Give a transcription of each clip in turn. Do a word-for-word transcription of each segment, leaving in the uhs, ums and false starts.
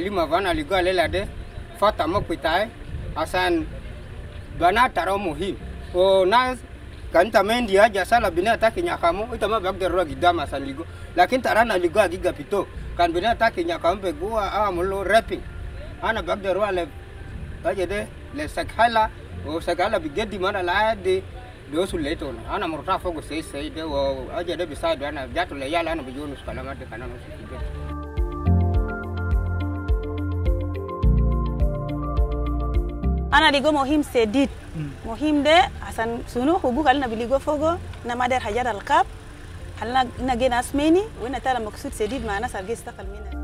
lima vana liga lela de fata makutai asan bana taro muhim o na kanta mendi haja sala bina ataki nyakamo itama bagde rogi dama san ligo lakini tarana ligo giga pito kan bina ataki nyakambe gua amlo rapping ana bagde roale haja de le sakhala o sakhala bigedi mana la de those who later on, Anna Mortafogo says, say they were other beside one of that lay and be used for the canon. Ana ligo mohim sedit mohim de asan sunu hubu kalina biligo fogo na madar hajar al kab halna nagena asmeni wena tala maqsud sedit ma nas algi istaqal mina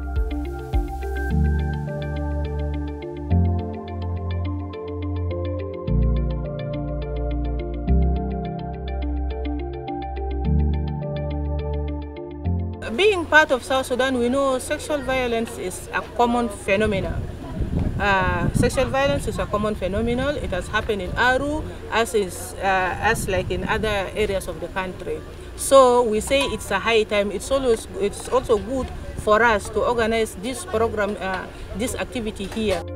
being part of South Sudan. We know sexual violence is a common phenomenon. Uh, sexual violence is a common phenomenon. It has happened in Aru, as is uh, as like in other areas of the country. So we say it's a high time. It's always it's also good for us to organize this program, uh, this activity here.